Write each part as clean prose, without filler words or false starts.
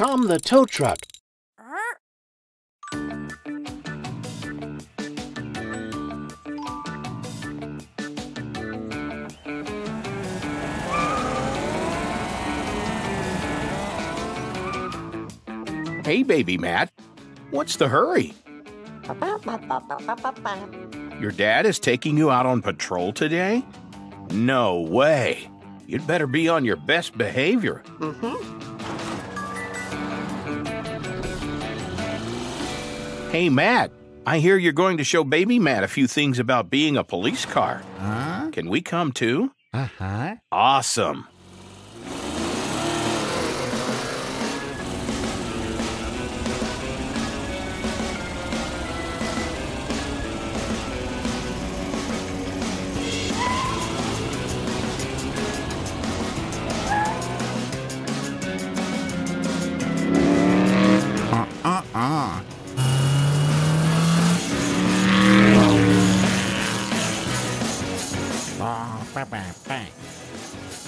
Tom the Tow Truck. Hey, Baby Matt, what's the hurry? Your dad is taking you out on patrol today? No way. You'd better be on your best behavior. Hey, Matt, I hear you're going to show Baby Matt a few things about being a police car. Huh? Can we come too? Uh-huh. Awesome.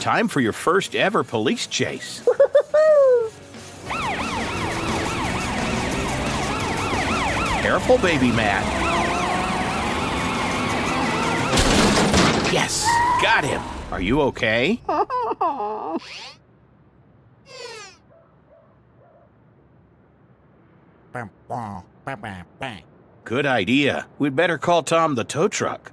Time for your first ever police chase. Careful, Baby Matt. Yes, got him. Are you okay? Good idea. We'd better call Tom the tow truck.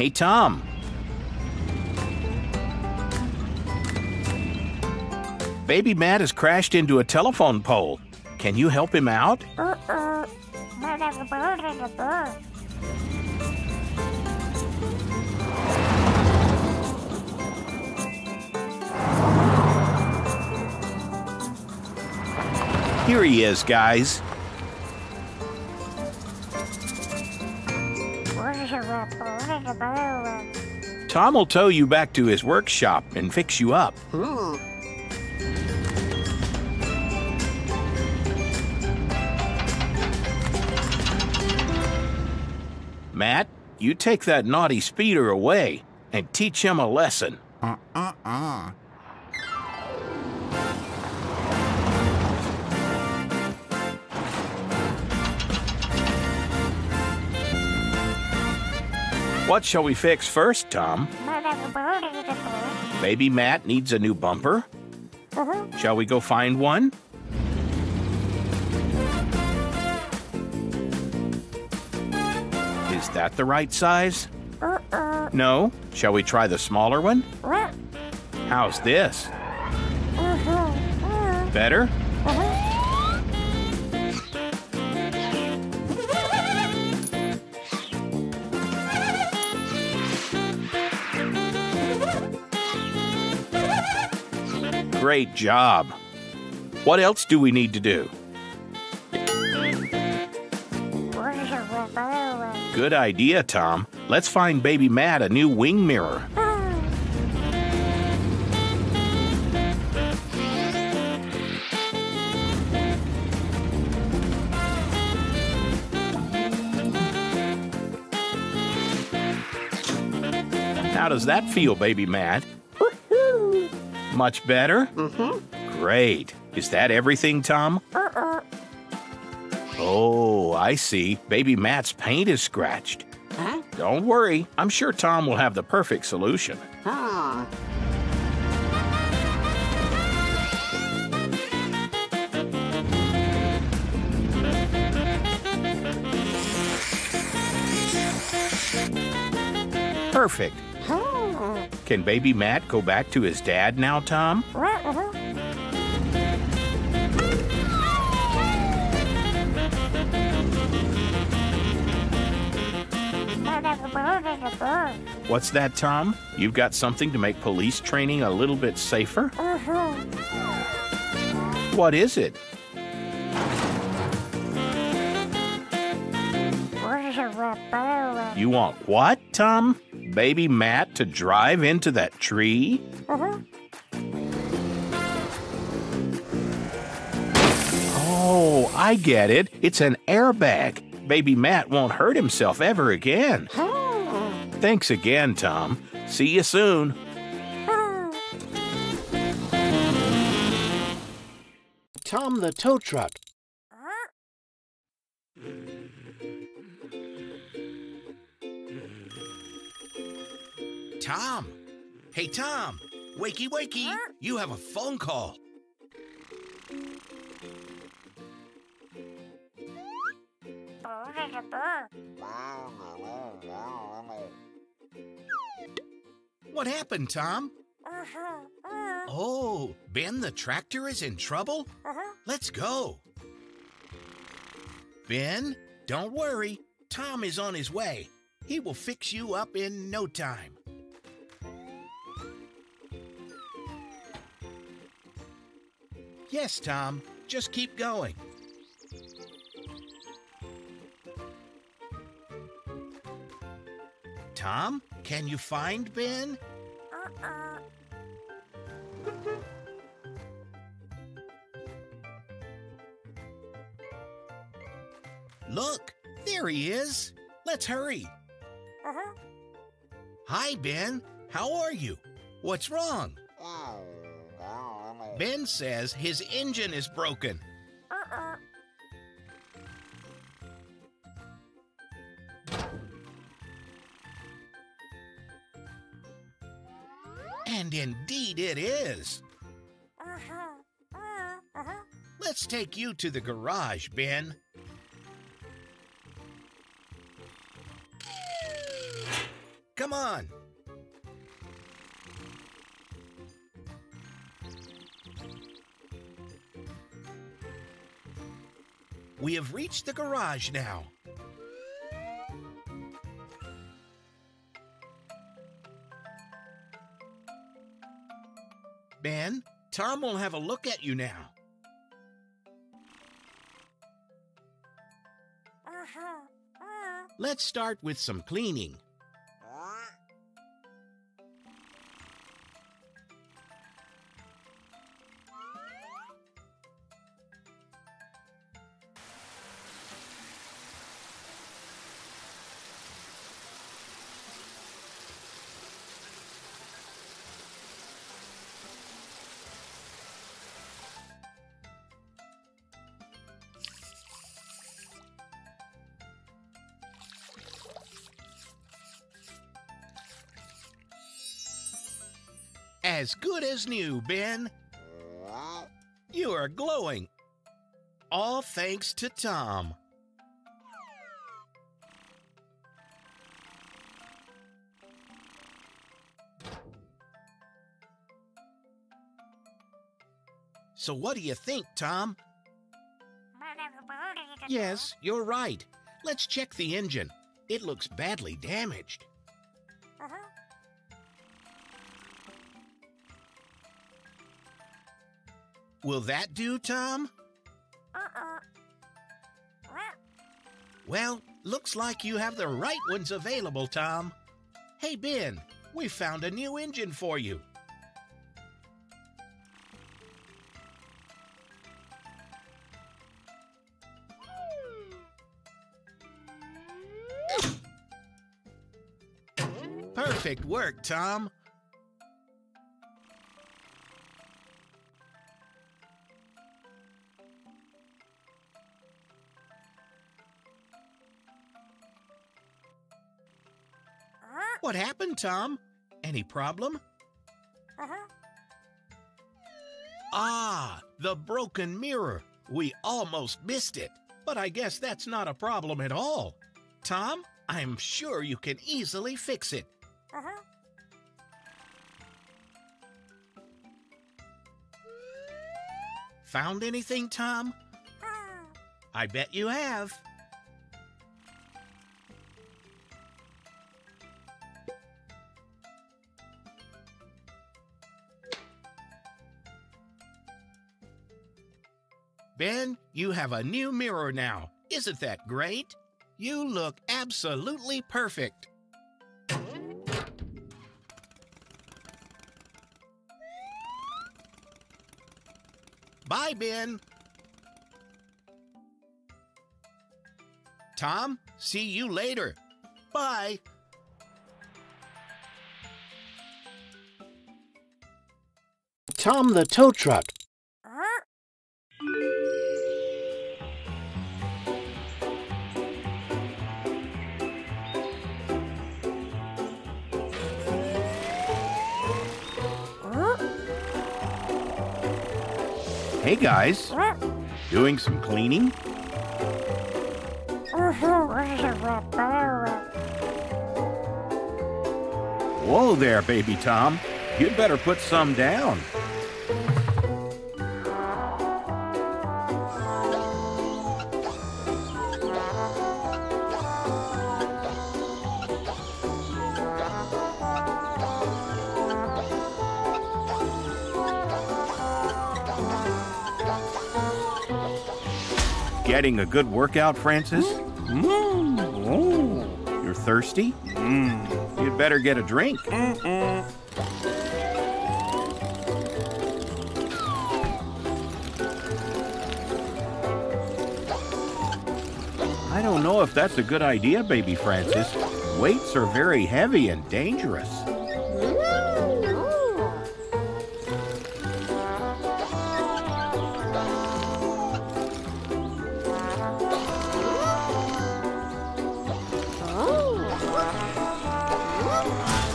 Hey, Tom. Baby Matt has crashed into a telephone pole. Can you help him out? Here he is, guys. Tom will tow you back to his workshop and fix you up. Matt, you take that naughty speeder away and teach him a lesson. What shall we fix first, Tom? Baby Matt needs a new bumper. Shall we go find one? Is that the right size? No? Shall we try the smaller one? How's this? Better? Great job. What else do we need to do? Good idea, Tom. Let's find Baby Matt a new wing mirror. How does that feel, Baby Matt? Much better? Great. Is that everything, Tom? Oh, I see. Baby Matt's paint is scratched. Don't worry. I'm sure Tom will have the perfect solution. Perfect. Can Baby Matt go back to his dad now, Tom? What's that, Tom? You've got something to make police training a little bit safer? What is it? You want what, Tom? get Baby Matt to drive into that tree? Oh, I get it. It's an airbag. Baby Matt won't hurt himself ever again. Thanks again, Tom. See you soon. Tom the Tow Truck. Tom! Hey, Tom! Wakey, wakey! You have a phone call. What happened, Tom? Oh, Ben the Tractor is in trouble? Let's go. Ben, don't worry. Tom is on his way. He will fix you up in no time. Yes, Tom. Just keep going. Tom, can you find Ben? Look, there he is. Let's hurry. Hi, Ben. How are you? What's wrong? Ben says his engine is broken. And indeed it is. Let's take you to the garage, Ben. Come on. We have reached the garage now. Ben, Tom will have a look at you now. Let's start with some cleaning. As good as new, Ben. You are glowing. All thanks to Tom. So what do you think, Tom? Yes, you're right. Let's check the engine. It looks badly damaged. Will that do, Tom? Well, looks like you have the right ones available, Tom. Hey, Ben, we found a new engine for you. Perfect work, Tom. What happened, Tom? Any problem? Ah, the broken mirror. We almost missed it, but I guess that's not a problem at all. Tom, I'm sure you can easily fix it. Found anything, Tom? I bet you have. Ben, you have a new mirror now. Isn't that great? You look absolutely perfect. Bye, Ben. Tom, see you later. Bye. Tom the Tow Truck. Hey guys, doing some cleaning? Whoa there, baby Tom. You'd better put some down. Getting a good workout, Francis? Oh, you're thirsty? You'd better get a drink. I don't know if that's a good idea, baby Francis. Weights are very heavy and dangerous.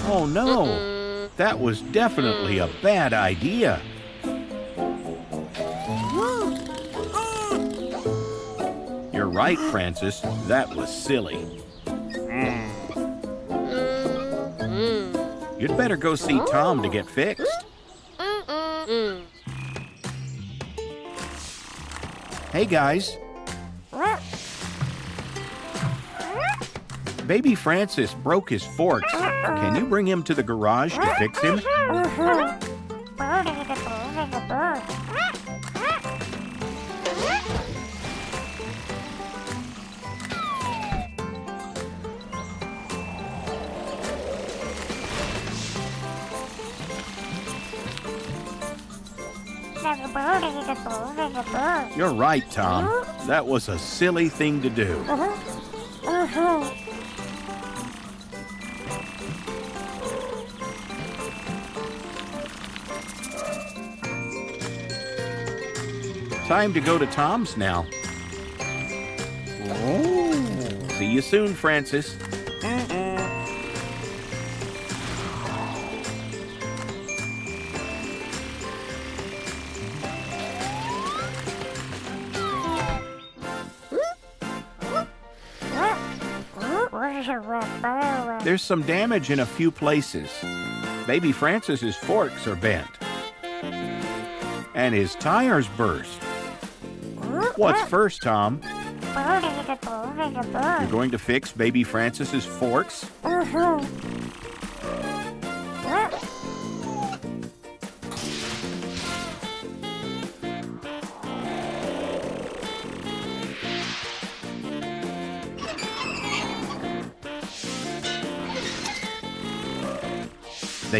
Oh no, that was definitely a bad idea. You're right, Francis, that was silly. You'd better go see Tom to get fixed. Hey guys. Baby Francis broke his forks. Can you bring him to the garage to fix him? You're right, Tom. That was a silly thing to do. Time to go to Tom's now. Oh. See you soon, Francis. There's some damage in a few places. Baby Francis's forks are bent. And his tires burst. What's first, Tom? You're going to fix baby Francis's forks? The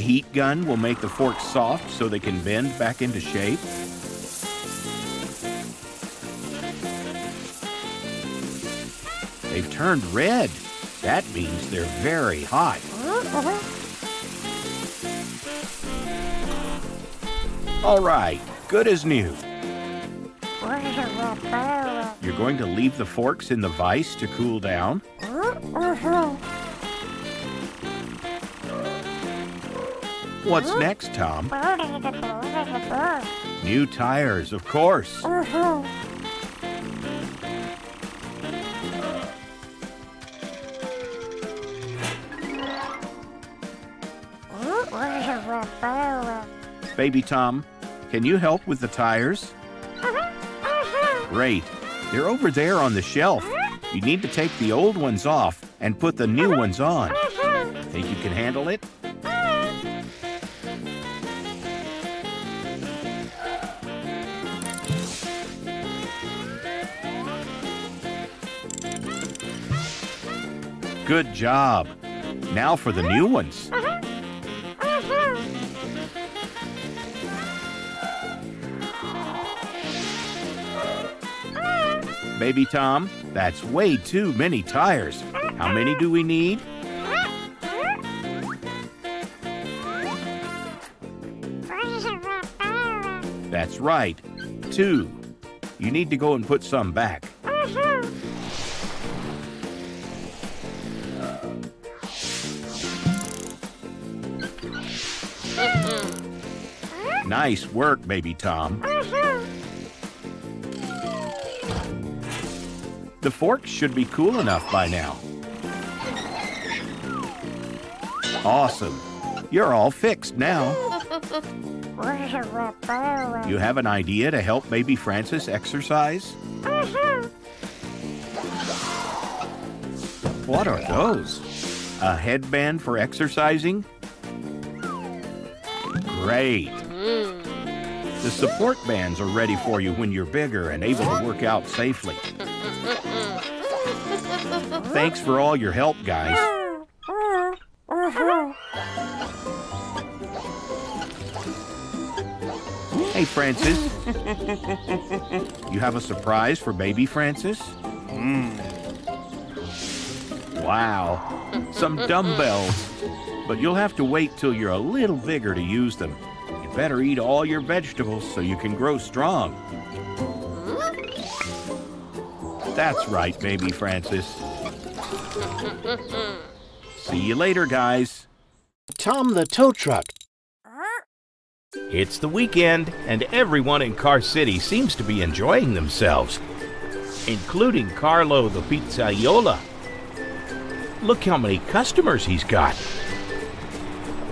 heat gun will make the forks soft so they can bend back into shape. They've turned red. That means they're very hot. All right, good as new. You're going to leave the forks in the vise to cool down. What's next, Tom? New tires, of course. Baby Tom, can you help with the tires? Great. They're over there on the shelf. You need to take the old ones off and put the new ones on. Think you can handle it? Good job. Now for the new ones. Baby Tom, that's way too many tires. How many do we need? That's right, 2. You need to go and put some back. Nice work, Baby Tom. The forks should be cool enough by now. Awesome. You're all fixed now. You have an idea to help Baby Francis exercise? What are those? A headband for exercising? Great. The support bands are ready for you when you're bigger and able to work out safely. Thanks for all your help, guys. Hey, Francis. You have a surprise for Baby Francis? Wow, some dumbbells. But you'll have to wait till you're a little bigger to use them. You better eat all your vegetables so you can grow strong. That's right, Baby Francis. See you later, guys. Tom the Tow Truck. It's the weekend, and everyone in Car City seems to be enjoying themselves, including Carlo the Pizzaiolo. Look how many customers he's got.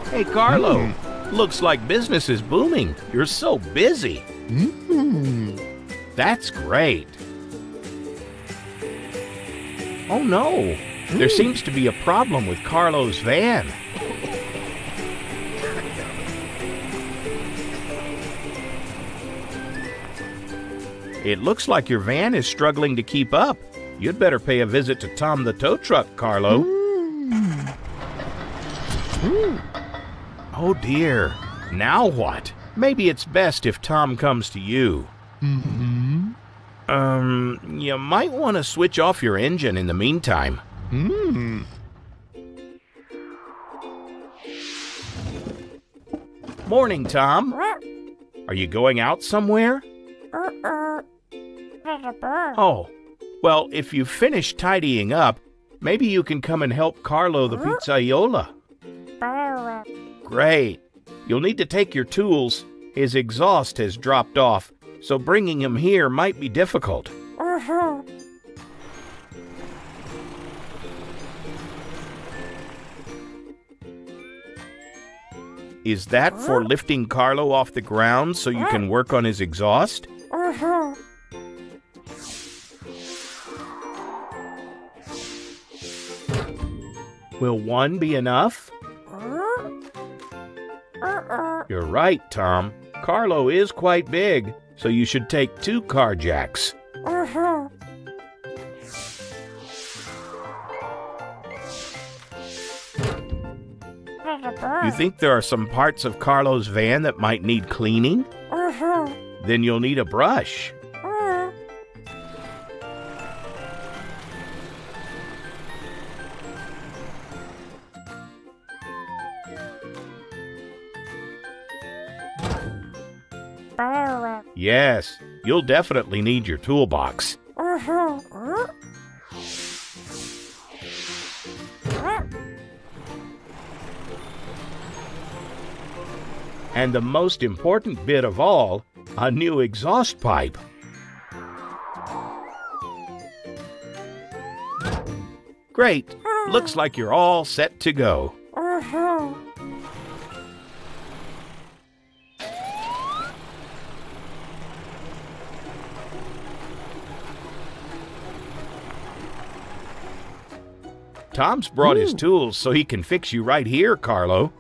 Hey, Carlo, looks like business is booming. You're so busy. That's great. Oh, no. There seems to be a problem with Carlo's van. It looks like your van is struggling to keep up. You'd better pay a visit to Tom the Tow Truck, Carlo. Oh, dear. Now what? Maybe it's best if Tom comes to you. You might want to switch off your engine in the meantime. Morning, Tom. Are you going out somewhere? Oh, well, if you finish tidying up, maybe you can come and help Carlo the Pizzaiola. Great. You'll need to take your tools. His exhaust has dropped off, so bringing him here might be difficult. Is that for lifting Carlo off the ground so you can work on his exhaust? Will one be enough? You're right, Tom. Carlo is quite big, so you should take 2 car jacks. You think there are some parts of Carlo's van that might need cleaning? Then you'll need a brush. Yes, you'll definitely need your toolbox. And the most important bit of all, a new exhaust pipe. Great, looks like you're all set to go. Tom's brought his tools so he can fix you right here, Carlo.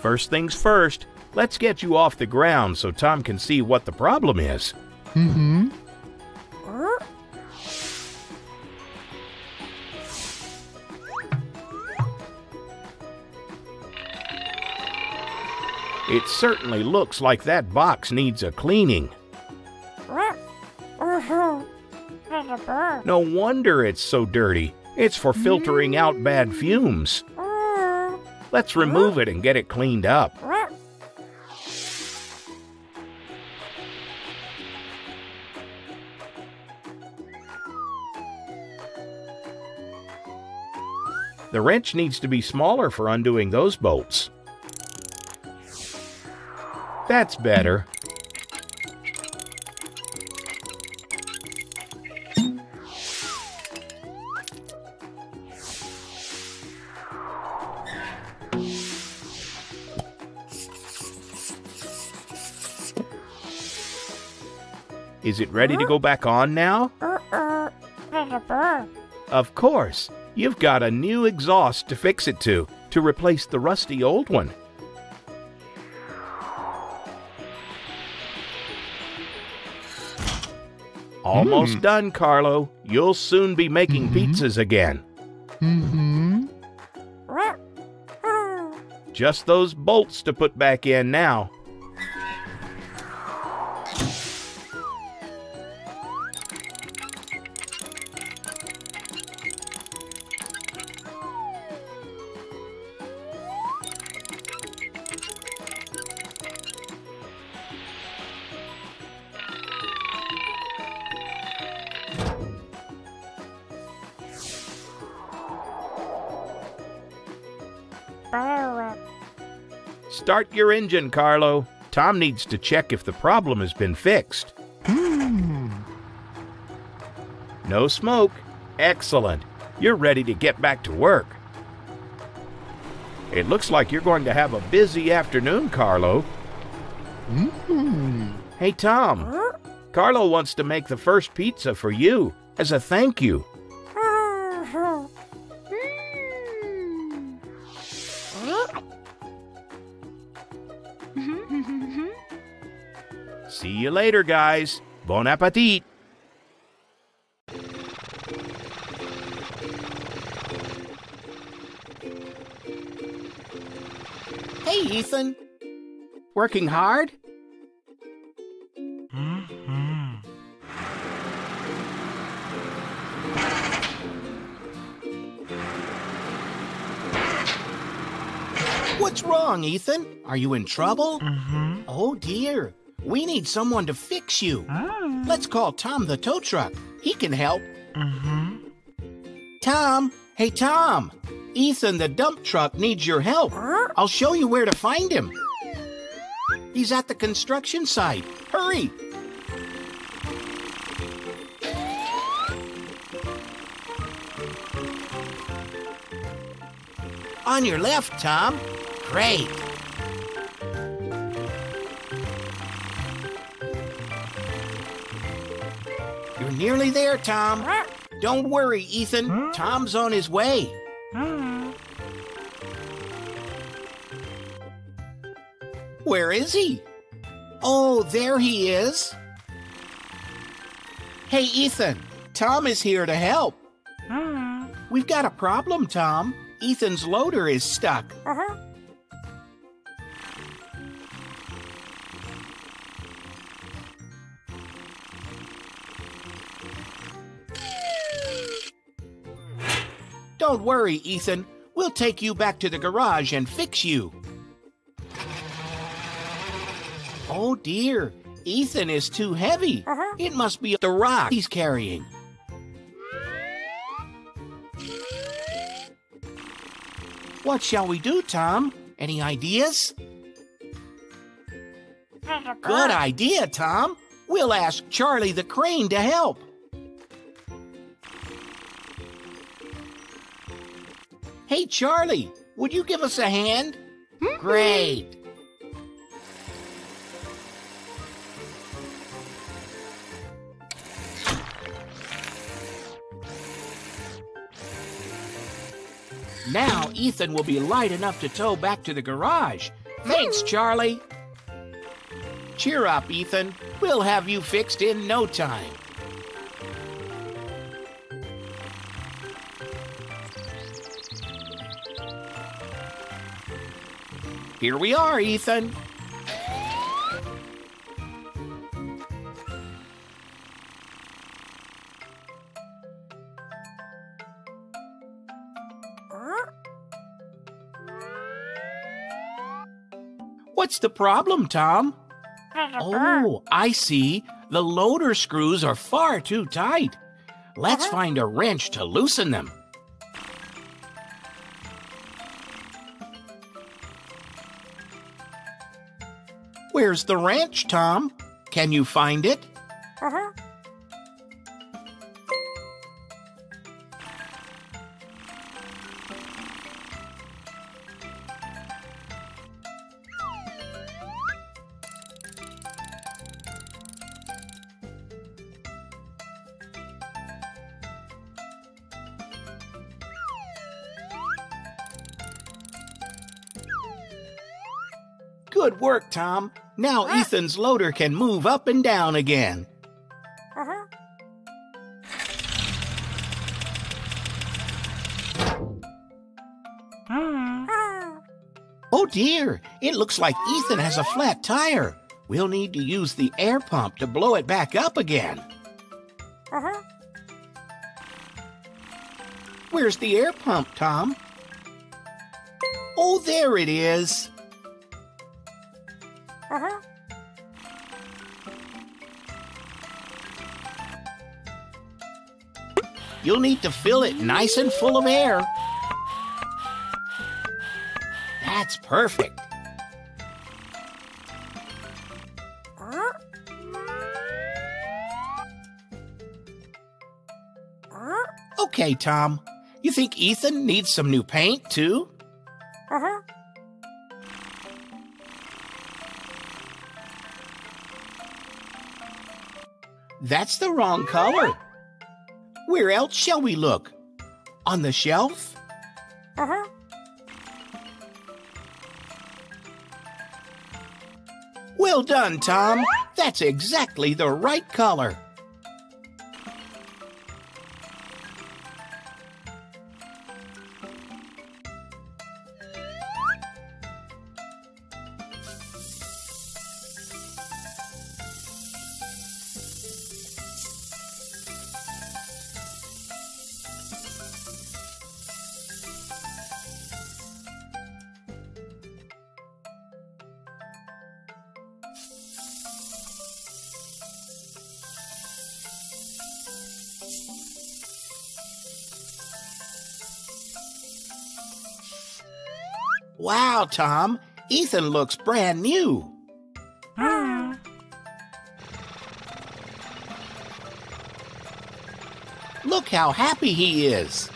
First things first, let's get you off the ground so Tom can see what the problem is. It certainly looks like that box needs a cleaning. No wonder it's so dirty. It's for filtering out bad fumes. Let's remove it and get it cleaned up. The wrench needs to be smaller for undoing those bolts. That's better. Is it ready to go back on now? Of course. You've got a new exhaust to fix it to replace the rusty old one. Almost done, Carlo. You'll soon be making pizzas again. Just those bolts to put back in now. Start your engine, Carlo. Tom needs to check if the problem has been fixed. No smoke. Excellent. You're ready to get back to work. It looks like you're going to have a busy afternoon, Carlo. Hey, Tom. Carlo wants to make the first pizza for you as a thank you. See you later, guys. Bon appetit. Hey, Ethan. Working hard? What's wrong, Ethan? Are you in trouble? Oh, dear. We need someone to fix you. Let's call Tom the tow truck. He can help. Tom! Hey, Tom! Ethan the dump truck needs your help. I'll show you where to find him. He's at the construction site. Hurry! On your left, Tom. Great. You're nearly there, Tom. Don't worry, Ethan. Tom's on his way. Where is he? Oh, there he is. Hey, Ethan. Tom is here to help. We've got a problem, Tom. Ethan's loader is stuck. Don't worry, Ethan. We'll take you back to the garage and fix you. Oh, dear. Ethan is too heavy. It must be the rock he's carrying. What shall we do, Tom? Any ideas? Good idea, Tom. We'll ask Charlie the crane to help. Hey, Charlie, would you give us a hand? Great. Now Ethan will be light enough to tow back to the garage. Thanks, Charlie. Cheer up, Ethan. We'll have you fixed in no time. Here we are, Ethan. What's the problem, Tom? Oh, I see. The loader screws are far too tight. Let's find a wrench to loosen them. Where's the wrench, Tom? Can you find it? Good work, Tom. Now Ethan's loader can move up and down again. Oh dear, it looks like Ethan has a flat tire. We'll need to use the air pump to blow it back up again. Where's the air pump, Tom? Oh, there it is. You'll need to fill it nice and full of air. That's perfect. Okay, Tom. You think Ethan needs some new paint, too? That's the wrong color. Where else shall we look? On the shelf? Well done, Tom. That's exactly the right color. Wow, Tom, Ethan looks brand new. Look how happy he is.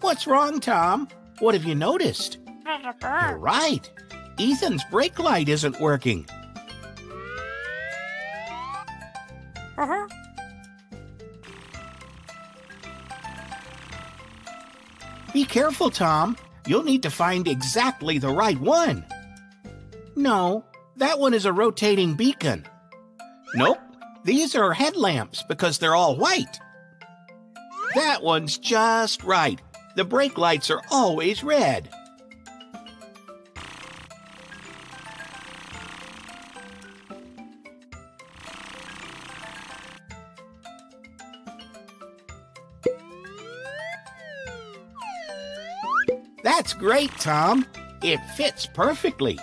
What's wrong, Tom? What have you noticed? You're right. Ethan's brake light isn't working. Be careful, Tom. You'll need to find exactly the right one. No, that one is a rotating beacon. Nope, these are headlamps because they're all white. That one's just right. The brake lights are always red. That's great, Tom. It fits perfectly.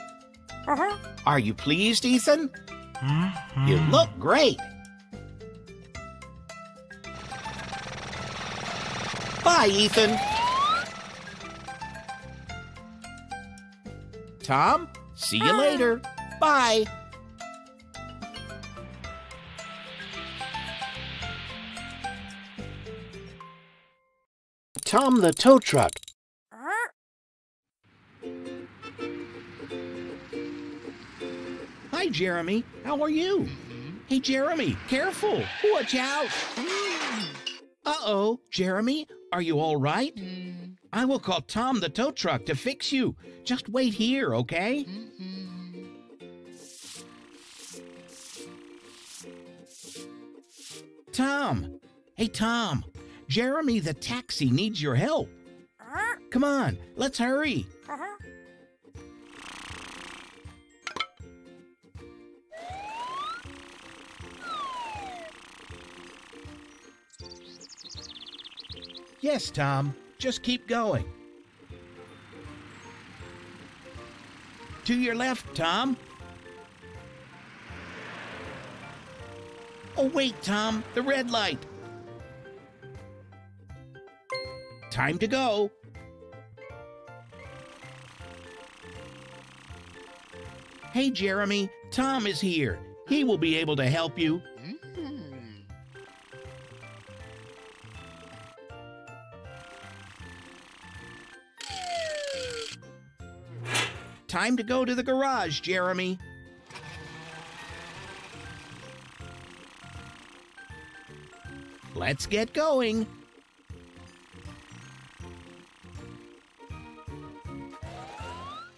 Are you pleased, Ethan? You look great. Bye, Ethan. Tom, see you later. Bye. Tom the Tow Truck. Hi, Jeremy. How are you? Hey, Jeremy, careful. Watch out. Uh-oh, Jeremy, are you all right? I will call Tom the Tow Truck to fix you. Just wait here, okay? Tom. Hey, Tom. Jeremy the taxi needs your help. Come on, let's hurry. Yes, Tom. Just keep going. To your left, Tom. Oh, wait, Tom, the red light. Time to go. Hey, Jeremy, Tom is here. He will be able to help you. Time to go to the garage, Jeremy. Let's get going.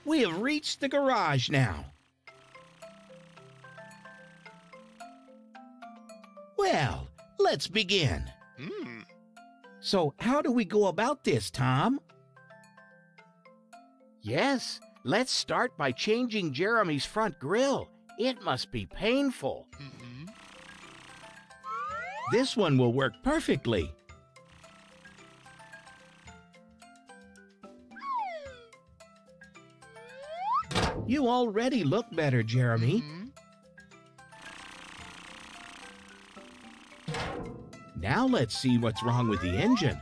We have reached the garage now. Well, let's begin. So, how do we go about this, Tom? Yes. Let's start by changing Jeremy's front grille. It must be painful. This one will work perfectly. You already look better, Jeremy. Now let's see what's wrong with the engine.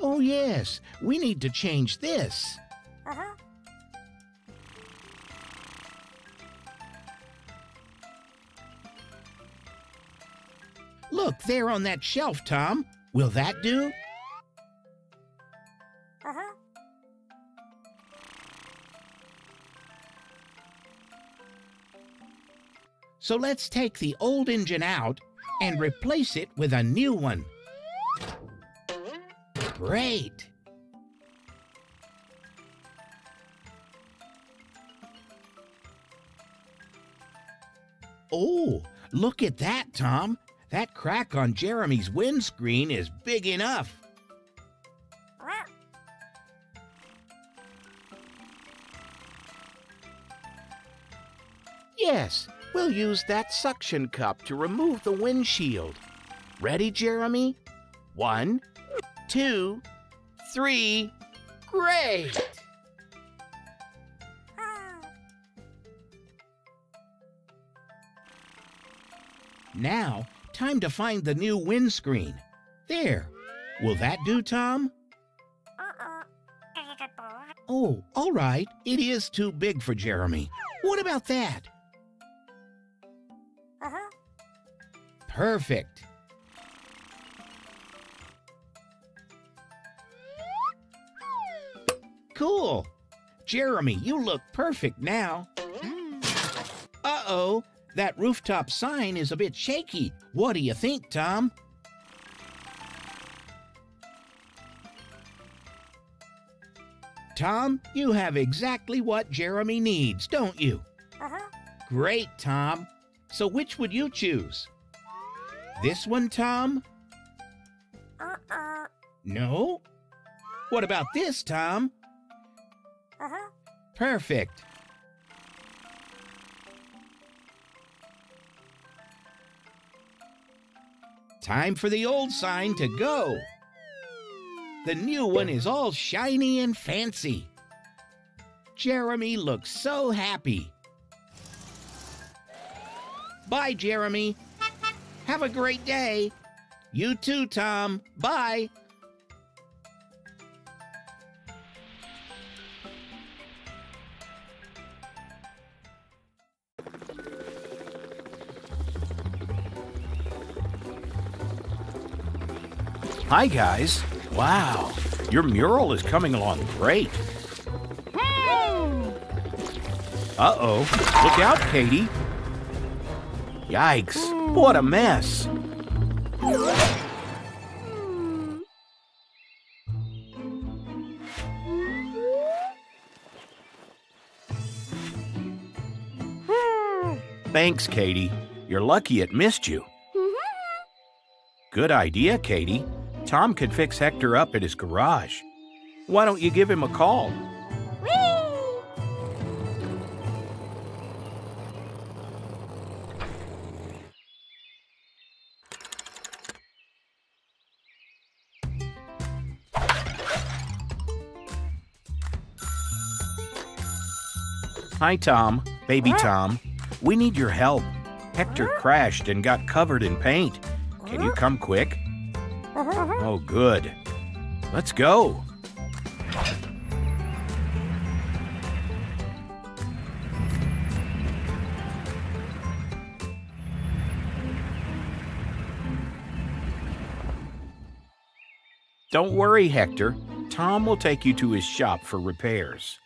Oh yes, we need to change this. Look, there on that shelf, Tom. Will that do? So let's take the old engine out and replace it with a new one. Great! Oh, look at that, Tom. That crack on Jeremy's windscreen is big enough. Yes, we'll use that suction cup to remove the windshield. Ready, Jeremy? 1, 2, 3, great! Now, time to find the new windscreen. There. Will that do, Tom? Oh, all right. It is too big for Jeremy. What about that? Perfect. Cool. Jeremy, you look perfect now. Uh-oh. That rooftop sign is a bit shaky. What do you think, Tom? Tom, you have exactly what Jeremy needs, don't you? Great, Tom. So which would you choose? This one, Tom? No? What about this, Tom? Perfect. Time for the old sign to go. The new one is all shiny and fancy. Jeremy looks so happy. Bye, Jeremy. Have a great day. You too, Tom. Bye. Hi, guys. Wow, your mural is coming along great. Uh-oh, look out, Katie. Yikes, what a mess. Thanks, Katie. You're lucky it missed you. Good idea, Katie. Tom could fix Hector up at his garage. Why don't you give him a call? Whee! Hi, Tom. Baby Tom. We need your help. Hector crashed and got covered in paint. Can you come quick? Oh, good. Let's go. Don't worry, Hector. Tom will take you to his shop for repairs.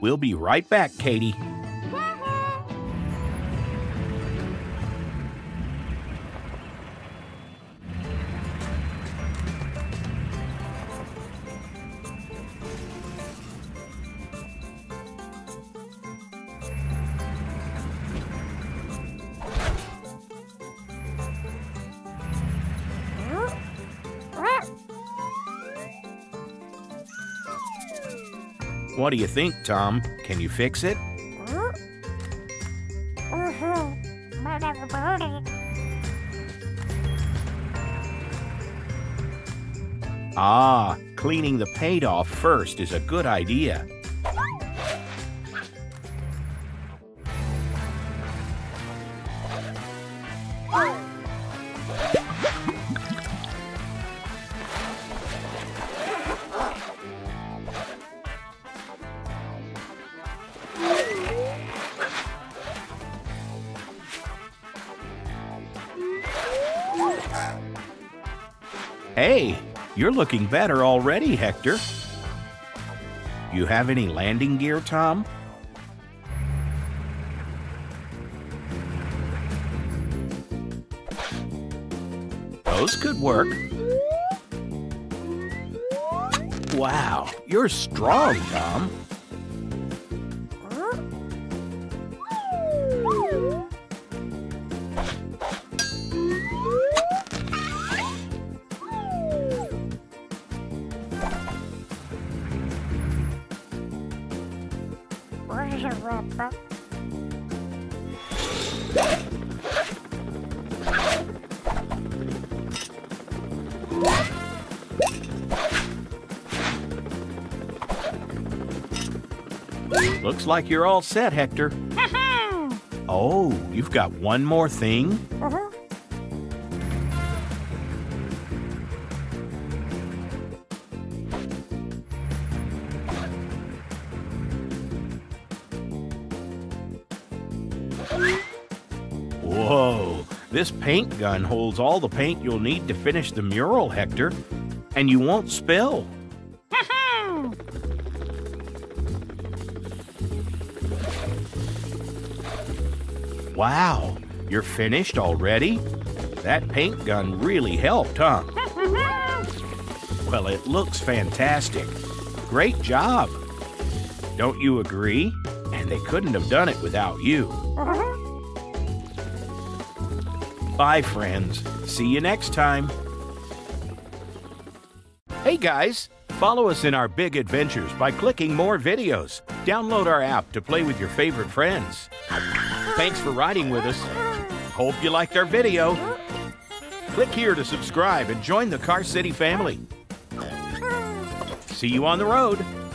We'll be right back, Katie. What do you think, Tom? Can you fix it? Ah, cleaning the paint off first is a good idea. Hey, you're looking better already, Hector. You have any landing gear, Tom? Those could work. Wow, you're strong, Tom. Looks like you're all set, Hector. Oh, you've got one more thing? Whoa, this paint gun holds all the paint you'll need to finish the mural, Hector. And you won't spill. Wow, you're finished already? That paint gun really helped, huh? Well, it looks fantastic. Great job. Don't you agree? And they couldn't have done it without you. Bye, friends. See you next time. Hey, guys. Follow us in our big adventures by clicking more videos. Download our app to play with your favorite friends. Thanks for riding with us. Hope you liked our video. Click here to subscribe and join the Car City family. See you on the road.